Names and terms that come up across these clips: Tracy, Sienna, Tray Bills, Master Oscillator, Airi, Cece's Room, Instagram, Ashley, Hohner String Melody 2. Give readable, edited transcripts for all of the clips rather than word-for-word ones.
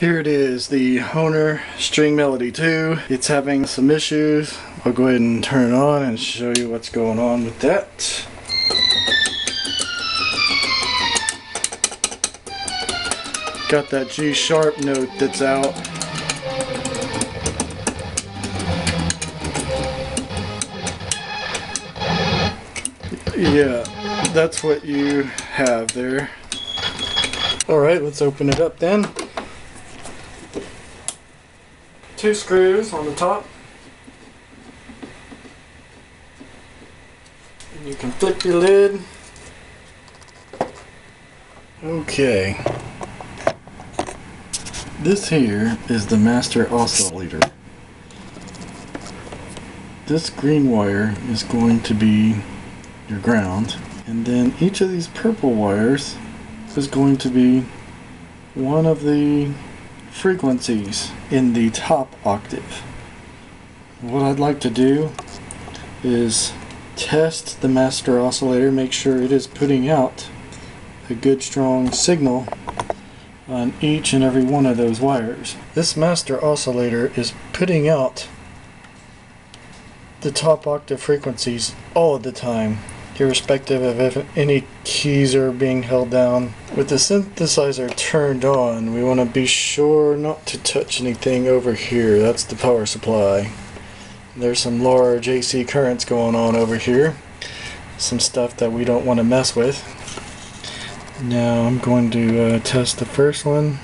Here it is, the Hohner String Melody 2. It's having some issues. I'll go ahead and turn it on and show you what's going on with that. Got that G# note that's out. Yeah, that's what you have there. Alright, let's open it up then. Two screws on the top, and you can flip your lid. Okay, this here is the master oscillator. This green wire is going to be your ground, and then each of these purple wires is going to be one of the frequencies in the top octave. What I'd like to do is test the master oscillator, make sure it is putting out a good strong signal on each and every one of those wires. This master oscillator is putting out the top octave frequencies all the time, irrespective of if any keys are being held down. With the synthesizer turned on, we want to be sure not to touch anything over here. That's the power supply. There's some large AC currents going on over here. Some stuff that we don't want to mess with. Now I'm going to test the first one.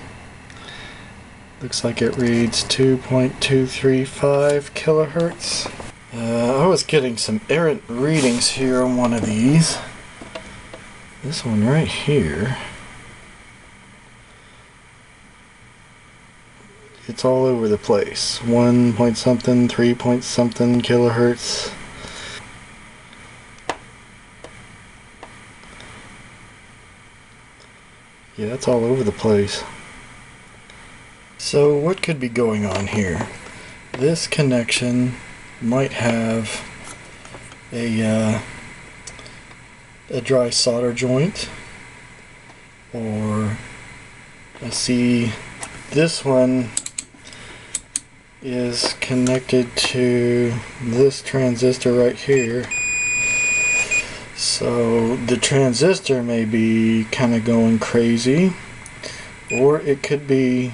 Looks like it reads 2.235 kilohertz. I was getting some errant readings here on one of these. This one right here. It's all over the place. 1 point something, 3 point something kilohertz. Yeah, that's all over the place. So what could be going on here? This connection might have a dry solder joint, or I see this one is connected to this transistor right here, so the transistor may be kind of going crazy, or it could be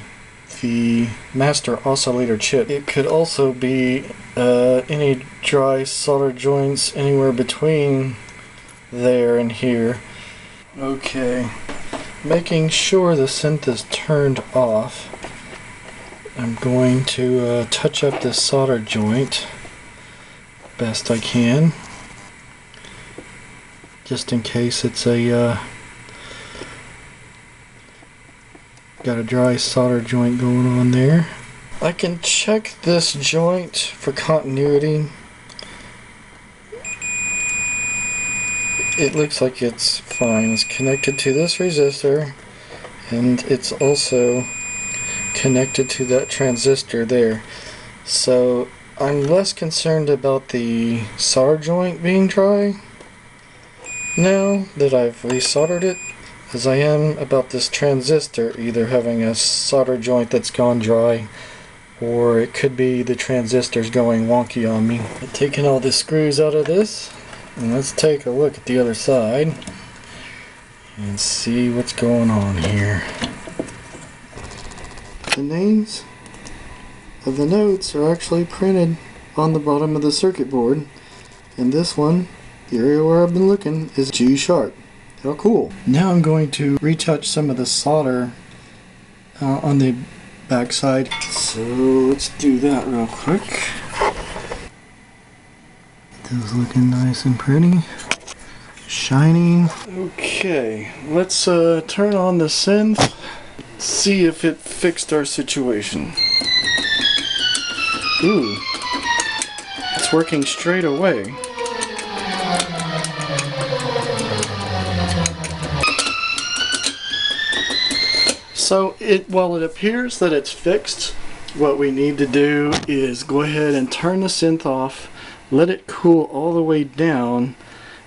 the master oscillator chip. It could also be any dry solder joints anywhere between there and here. Okay, making sure the synth is turned off, I'm going to touch up this solder joint best I can, just in case it's a got a dry solder joint going on there. I can check this joint for continuity. It looks like it's fine. It's connected to this resistor, and it's also connected to that transistor there. So I'm less concerned about the solder joint being dry now that I've resoldered it, as I am about this transistor either having a solder joint that's gone dry, or it could be the transistors going wonky on me. I'm taking all the screws out of this, and let's take a look at the other side and see what's going on here. The names of the notes are actually printed on the bottom of the circuit board, and this one, the area where I've been looking, is G#. Oh, cool. Now I'm going to retouch some of the solder on the backside. So let's do that real quick. Get those looking nice and pretty, shiny. Okay, let's turn on the synth, see if it fixed our situation. Ooh, it's working straight away. So while it appears that it's fixed, what we need to do is go ahead and turn the synth off, let it cool all the way down,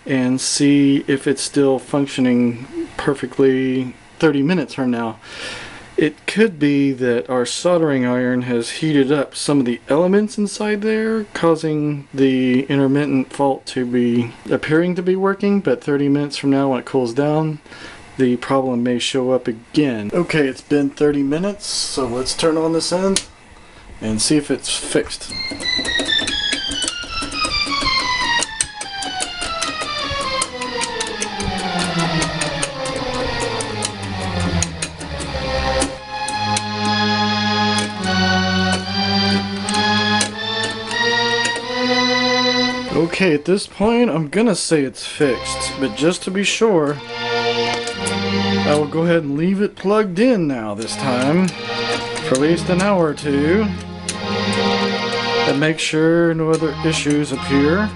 and see if it's still functioning perfectly 30 minutes from now. It could be that our soldering iron has heated up some of the elements inside there, causing the intermittent fault to be appearing to be working, but 30 minutes from now when it cools down, the problem may show up again. Okay, it's been 30 minutes, so let's turn on this end and see if it's fixed. Okay, at this point, I'm gonna say it's fixed, but just to be sure, I will go ahead and leave it plugged in now this time, for at least an hour or two, and make sure no other issues appear.